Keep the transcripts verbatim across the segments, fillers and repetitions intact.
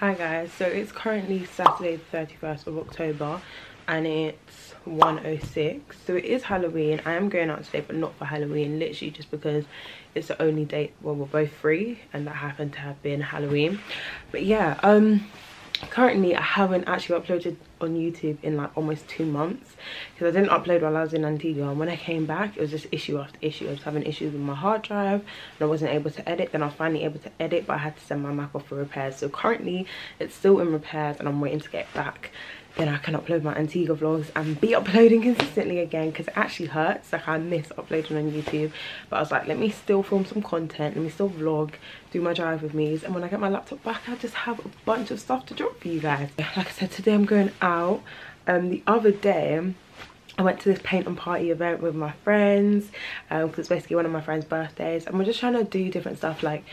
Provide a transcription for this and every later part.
Hi guys, so it's currently Saturday the thirty-first of October and it's one oh six, so it is Halloween. I am going out today but not for Halloween, literally just because it's the only date where we're both free and that happened to have been Halloween. But yeah, um currently I haven't actually uploaded on YouTube in like almost two months because I didn't upload while I was in Antigua, and when I came back it was just issue after issue. I was having issues with my hard drive and I wasn't able to edit. Then I was finally able to edit, but I had to send my Mac off for repairs, so currently it's still in repairs and I'm waiting to get back, then I can upload my Antigua vlogs and be uploading consistently again, because it actually hurts. Like, I miss uploading on YouTube, but I was like, let me still film some content, let me still vlog, do my drive with me's, and when I get my laptop back I just have a bunch of stuff to drop for you guys. Like I said, today I'm going out. Um the other day I went to this paint and party event with my friends um because it's basically one of my friends' birthdays, and we're just trying to do different stuff. Like,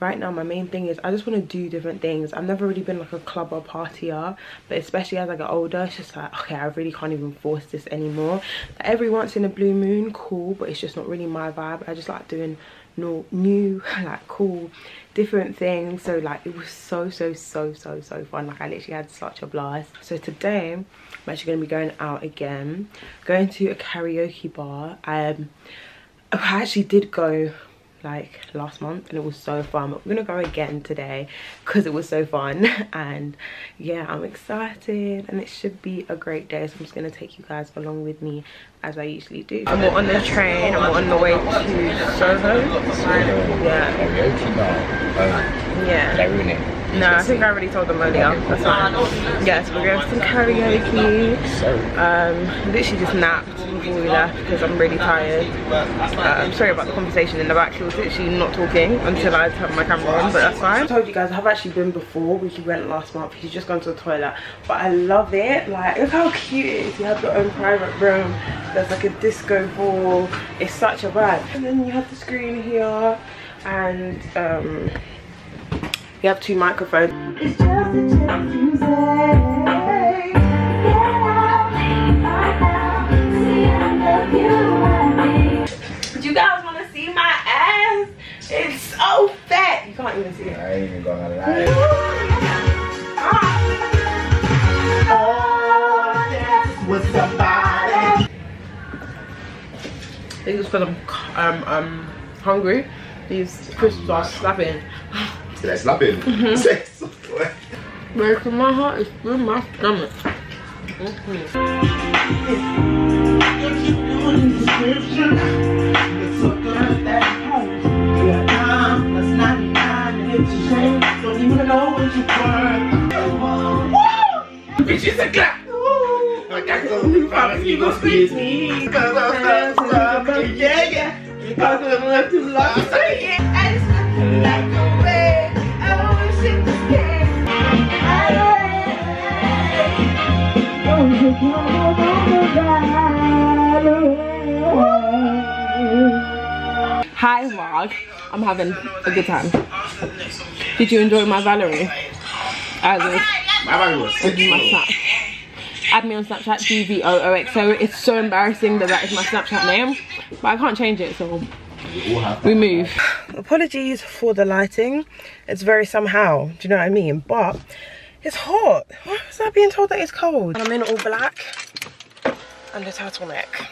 right now my main thing is I just want to do different things. I've never really been like a club or partier, but especially as I get older it's just like, okay, I really can't even force this anymore. Like, every once in a blue moon, cool, but it's just not really my vibe. I just like doing no, new, like, cool different things. So like, it was so so so so so fun. Like, I literally had such a blast. So today I'm actually going to be going out again, going to a karaoke bar. um I actually did go like last month and it was so fun, but we're gonna go again today because it was so fun. And yeah, I'm excited and it should be a great day, so I'm just gonna take you guys along with me as I usually do. And we're on the train and we're on the way to Soho. Yeah, yeah. No, I think I already told them earlier. That's fine. Yes, we're going to some karaoke. Um, literally just napped before we left because I'm really tired. Uh, I'm sorry about the conversation in the back. She was literally not talking until I turned my camera on, but that's fine. I told you guys I have actually been before. We went last month. He's just gone to the toilet, but I love it. Like, look how cute it is. You have your own private room. There's like a disco ball. It's such a vibe. And then you have the screen here, and um. you have two microphones. It's just a chance to say, get out, find out, see I love you and me. But you guys want to see my ass? It's so fat. You can't even see it. I ain't even gonna lie. Oh, that's with somebody. I think it's because I'm um, um, hungry. These crisps are slapping. That's slapping. Mm-hmm. Because my heart is through my stomach. Mm-hmm. Bitches a clap. You gon' squeeze me. Cause I'm so love. Yeah, yeah. Because I'm love to love. Yeah, I just like the way. Hi vlog, I'm having a good time. Did you enjoy my Valerie? I was, my Valerie was sick. Add me on Snapchat, D V O O X O. It's so embarrassing that that is my Snapchat name, but I can't change it, so we move. Apologies for the lighting, it's very somehow, do you know what I mean? But it's hot. Why was I being told that it's cold? And I'm in all black and a turtleneck.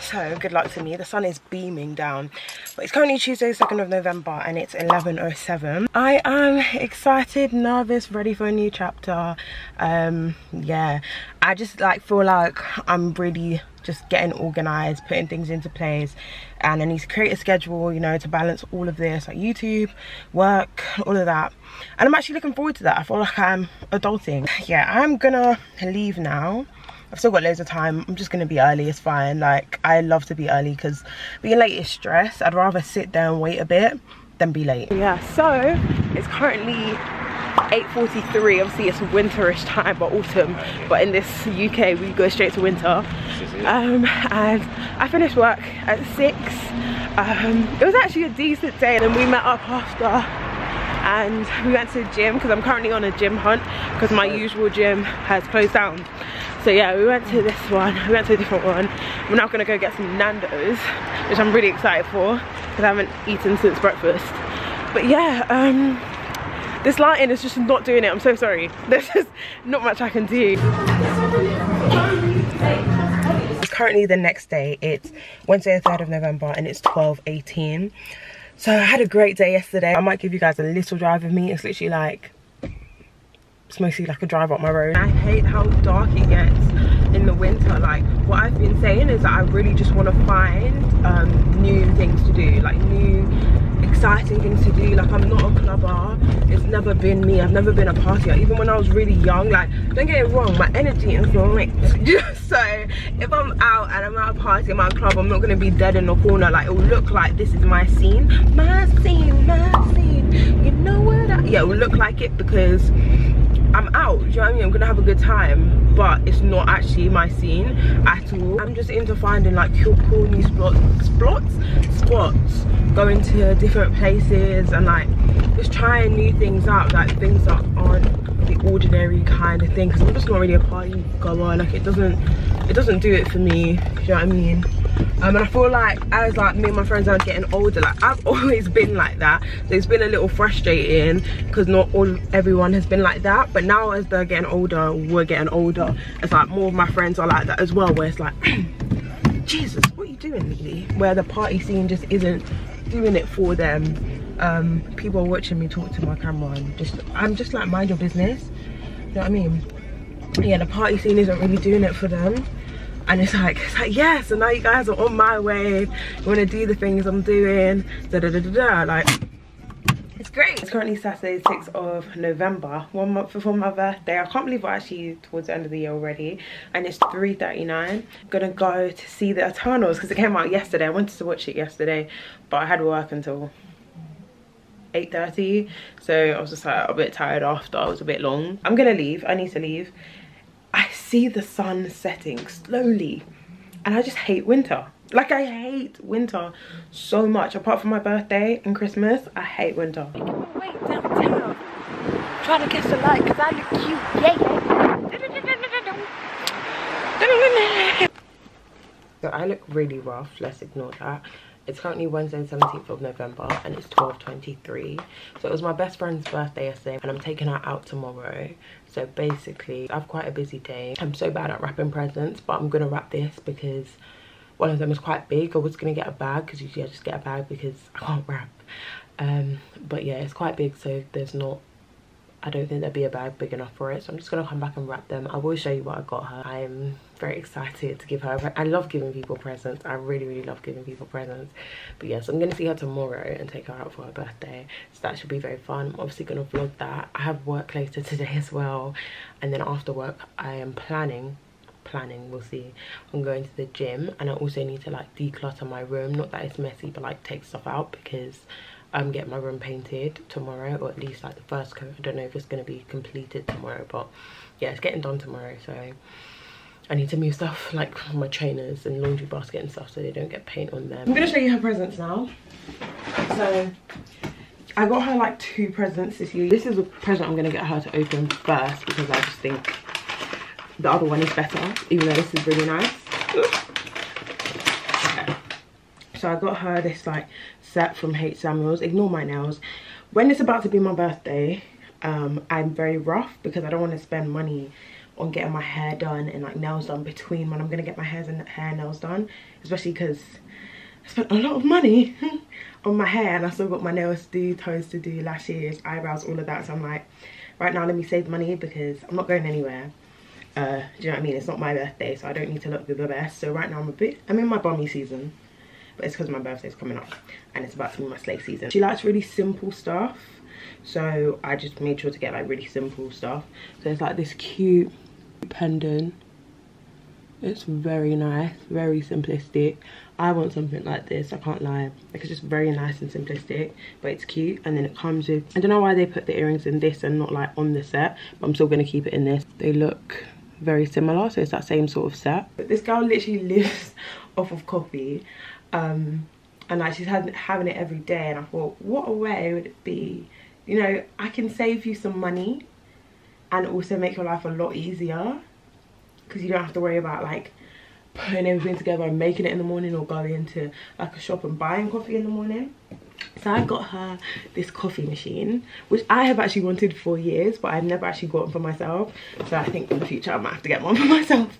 So good luck to me. The sun is beaming down. But it's currently Tuesday, second of November, and it's eleven oh seven. I am excited, nervous, ready for a new chapter. Um, yeah, I just like feel like I'm really just getting organized, putting things into place, and I need to create a schedule, you know, to balance all of this, like YouTube, work, all of that. And I'm actually looking forward to that. I feel like I'm adulting. Yeah, I'm gonna leave now. I've still got loads of time. I'm just gonna be early, it's fine. Like, I love to be early because being late is stress. I'd rather sit there and wait a bit than be late. Yeah, so it's currently eight forty-three. Obviously it's winterish time, but autumn, but in this U K we go straight to winter. Um and I finished work at six. Um it was actually a decent day, and then we met up after and we went to the gym because I'm currently on a gym hunt because my usual gym has closed down. So yeah, we went to this one, we went to a different one. We're now gonna go get some Nando's, which I'm really excited for because I haven't eaten since breakfast. But yeah, um This lighting is just not doing it. I'm so sorry. There's just not much I can do. It's currently the next day. It's Wednesday the third of November and it's twelve eighteen. So I had a great day yesterday. I might give you guys a little drive of me. It's literally like, it's mostly like a drive up my road. I hate how dark it gets in the winter. Like what I've been saying is that I really just want to find um, new things to do, like new exciting things to do. Like I'm not a clubber. It's never been me. I've never been a partier. Even when I was really young, like don't get it wrong, my energy is great. So if I'm out and I'm at a party at my club, I'm not gonna be dead in the corner. Like it will look like this is my scene, my scene, my scene. You know what? I, yeah, it will look like it because I'm out, do you know what I mean? I'm gonna have a good time, but it's not actually my scene at all. I'm just into finding like cool, cool new spots, spots, spots, going to different places and like just trying new things out, like things that aren't the ordinary kind of thing. Cause I'm just not really a party goer, like it doesn't, it doesn't do it for me, do you know what I mean? Um, and I feel like as like me and my friends are getting older, like I've always been like that, so it's been a little frustrating because not all everyone has been like that. But now as they're getting older, we're getting older, it's like more of my friends are like that as well, where it's like Jesus, what are you doing, Lily? Where the party scene just isn't doing it for them. Um people are watching me talk to my camera and just I'm just like, mind your business, you know what I mean? Yeah, the party scene isn't really doing it for them. And it's like, it's like, yeah, so now you guys are on my wave. You want to do the things I'm doing, da da da da da. Like, it's great. It's currently Saturday, sixth of November, one month before my birthday. I can't believe we're actually towards the end of the year already. And it's three thirty-nine. I'm gonna go to see the Eternals because it came out yesterday. I wanted to watch it yesterday, but I had work until eight thirty. So I was just like a bit tired after. It was a bit long. I'm gonna leave. I need to leave. I see the sun setting slowly and I just hate winter. Like I hate winter so much. Apart from my birthday and Christmas, I hate winter. You can wait downtown trying to catch the light because I look cute. Yeah, yeah. So I look really rough, let's ignore that. It's currently Wednesday the seventeenth of November and it's twelve twenty-three. So it was my best friend's birthday yesterday and I'm taking her out tomorrow. So basically I've quite a busy day. I'm so bad at wrapping presents, but I'm gonna wrap this because one of them is quite big. I was gonna get a bag because usually I just get a bag because I can't wrap. Um, but yeah, it's quite big, so there's not, I don't think there'd be a bag big enough for it. So I'm just gonna come back and wrap them. I will show you what I got her. I'm very excited to give her a present. I love giving people presents. I really, really love giving people presents. But yes, yeah, so I'm gonna see her tomorrow and take her out for her birthday. So that should be very fun. I'm obviously gonna vlog that. I have work later today as well. And then after work, I am planning, planning, we'll see. I'm going to the gym and I also need to like declutter my room. Not that it's messy, but like take stuff out because I'm getting my room painted tomorrow, or at least like the first coat. I don't know if it's going to be completed tomorrow, but yeah, it's getting done tomorrow. So I need to move stuff like my trainers and laundry basket and stuff so they don't get paint on them. I'm going to show you her presents now. So I got her like two presents this year. This is a present I'm going to get her to open first because I just think the other one is better, even though this is really nice. Okay. So I got her this like set from H. Samuel's. Ignore my nails. When it's about to be my birthday, um, I'm very rough because I don't want to spend money on getting my hair done and like nails done between when I'm going to get my hairs and hair and nails done, especially because I spent a lot of money on my hair and I still got my nails to do, toes to do, lashes, eyebrows, all of that. So I'm like, right now let me save money because I'm not going anywhere. Uh, do you know what I mean? It's not my birthday, so I don't need to look the best. So right now I'm a bit, I'm in my bummy season. But it's because my birthday's coming up and it's about to be my sleigh season. She likes really simple stuff, so I just made sure to get like really simple stuff. So it's like this cute pendant. It's very nice, very simplistic. I want something like this, I can't lie. Like it's just very nice and simplistic, but it's cute. And then it comes with, I don't know why they put the earrings in this and not like on the set, but I'm still gonna keep it in this. They look very similar, so it's that same sort of set. But this girl literally lives off of coffee. Um, and like she's had, having it every day, and I thought, what a way would it be, you know, I can save you some money and also make your life a lot easier because you don't have to worry about like putting everything together and making it in the morning or going to like a shop and buying coffee in the morning. So I got her this coffee machine, which I have actually wanted for years, but I've never actually gotten for myself. So I think in the future I might have to get one for myself,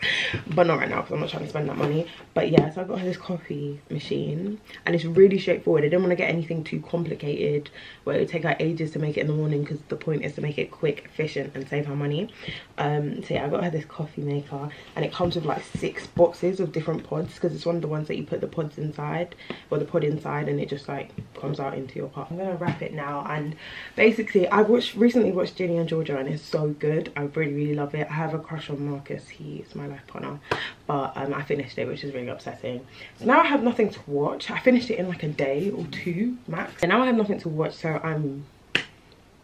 but not right now because I'm not trying to spend that money. But yeah, so I got her this coffee machine, and it's really straightforward. I didn't want to get anything too complicated where it would take her ages to make it in the morning, because the point is to make it quick, efficient, and save her money. Um, so yeah, I got her this coffee maker, and it comes with like six boxes of different pods, because it's one of the ones that you put the pods inside, or the pod inside, and it just like comes out into your part. I'm gonna wrap it now, and basically I've watched recently watched Ginny and Georgia, and it's so good. I really really love it. I have a crush on Marcus, he is my life partner, but um I finished it, which is really upsetting. So now I have nothing to watch. I finished it in like a day or two max, and now I have nothing to watch, so I'm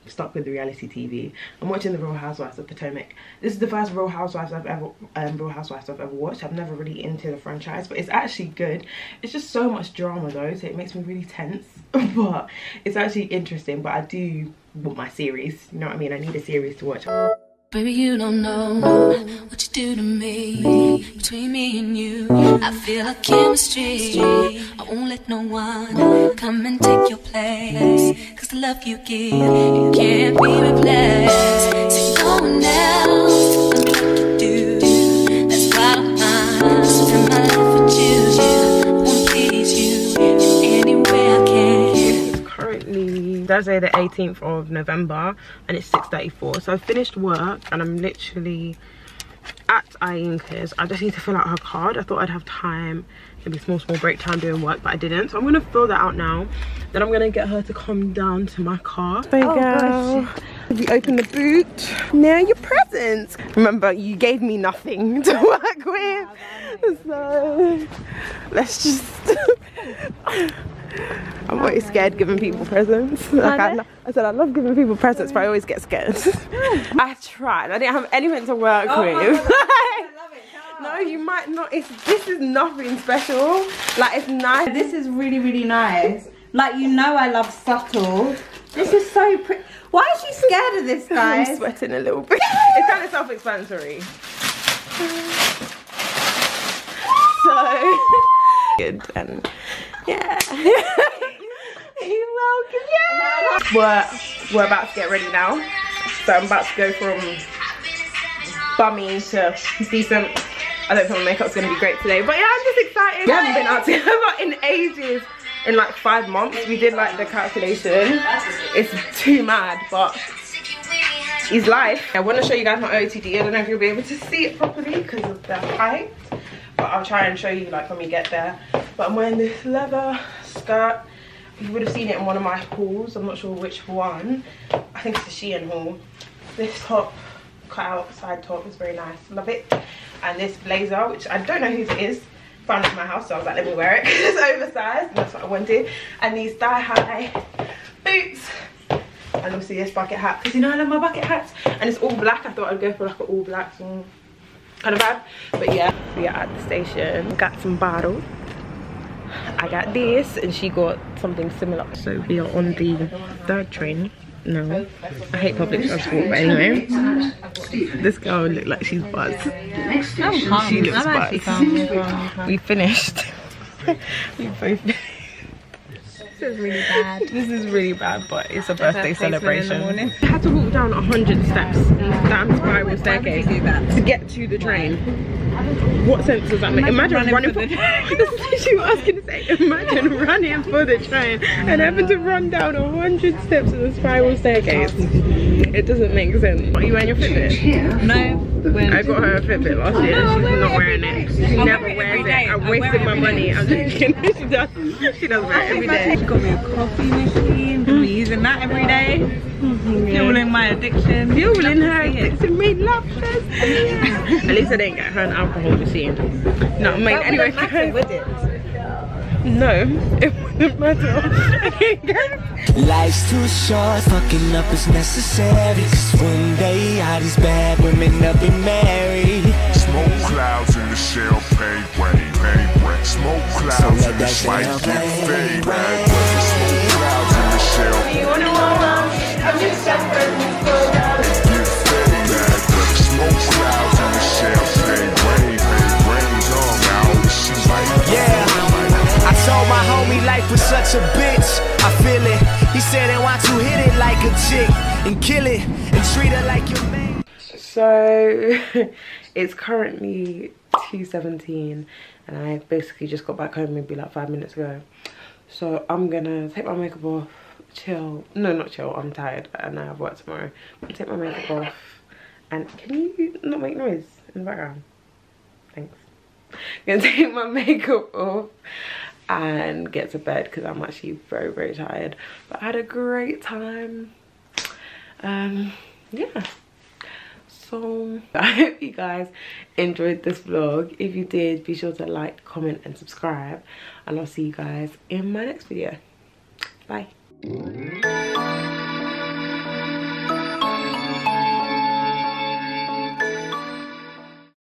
stuck with reality T V. I'm watching The Real Housewives of Potomac. This is the first Real Housewives I've ever, um, Real Housewives I've ever watched. I'm never really into the franchise, but it's actually good. It's just so much drama though, so it makes me really tense, but it's actually interesting. But I do want my series, you know what I mean? I need a series to watch. Baby, you don't know what you do to me. Between me and you, I feel like chemistry. I won't let no one come and take your place, cause the love you give, it can't be replaced. So no one else, I'm like you do. That's why I don't mind spend my life with you. I won't please you in any way I can. It's currently Thursday the eighteenth of November, and it's six thirty-four. So I finished work and I'm literally at Iyinka's. I just need to fill out her card. I thought I'd have time, maybe small small break time doing work, but I didn't, so I'm gonna fill that out now. Then I'm gonna get her to come down to my car. There you oh, go. Gosh. You open the boot. Now your presents. Remember, you gave me nothing to work with, so let's just. I'm always scared giving people presents. Like I, I said, I love giving people presents, but I always get scared. I tried. I didn't have anything to work oh with. I love it. No, you might not. It's this is nothing special. Like it's nice. This is really really nice. Like you know, I love subtle. This is so pretty. Why is she scared of this, guys? I'm sweating a little bit. It's kind of self-explanatory. So good and. Yeah. You're welcome. Yeah. We're, we're about to get ready now. So I'm about to go from bummy to decent. I don't think my makeup's going to be great today. But yeah, I'm just excited. We haven't been out together in ages. In like five months. We did like the calculation. It's too mad, but it's life. I want to show you guys my O T D. I don't know if you'll be able to see it properly because of the height. But I'll try and show you like when we get there. But I'm wearing this leather skirt. You would have seen it in one of my hauls. I'm not sure which one. I think it's a Shein haul. This top, cut out side top, is very nice. Love it. And this blazer, which I don't know whose it is. Found it in my house, so I was like, let me wear it. It's oversized, and that's what I wanted. And these thigh-high boots. And obviously this bucket hat, because you know I love my bucket hats. And it's all black. I thought I'd go for like an all black thing. Kind of bad, but yeah, we are at the station. Got some bottles. I got this, and she got something similar. So we are on the third train. No, I hate public transport, but anyway, this girl looked like she's buzzed. She looks buzzed. We finished. We both. This is really bad. This is really bad, but it's a birthday celebration. I had to walk down a hundred steps down spiral staircase to get to the train. What sense does that make? Imagine, imagine running, running for, for the train. She was going to say, imagine running for the train and having to run down a hundred steps of the spiral staircase. It doesn't make sense. Are you wearing your Fitbit? No. When I got her a Fitbit last year. Oh, no, she's not wearing it. Day. She I'll never wear it wears day. it. I wasted my money. I'm just kidding. She doesn't. She doesn't wear it every day. She got me a coffee machine. Mm. Be using that every day. Mm-hmm. Fueling yeah. my addiction. Fueling her addiction. Made love fest. Yeah. At least I didn't get her an alcohol machine. No, I mean, that anyway. Matter, would it? No, it wouldn't matter. Life's too short, fucking up is necessary. Cause one day all these bad women up and married. Smoke clouds in the shell, pay way, pay way. Smoke clouds in the spike, fade way. Smoke clouds in the shell. You wanna know, Mom? I'm just suffering for love. You fade that, smoke clouds in the shell, fade way, fade way. She's like, yeah. I told my homie life was such a bitch, I feel it. He said, and why don't you hit it like a chick and kill it and treat her like your man. So it's currently two seventeen and I basically just got back home maybe like five minutes ago. So I'm gonna take my makeup off, chill. No, not chill, I'm tired and I have work tomorrow. I'm gonna take my makeup off and can you not make noise in the background? Thanks. I'm gonna take my makeup off and get to bed because I'm actually very very tired, but I had a great time. Um yeah, so I hope you guys enjoyed this vlog. If you did, be sure to like, comment and subscribe, and I'll see you guys in my next video. Bye.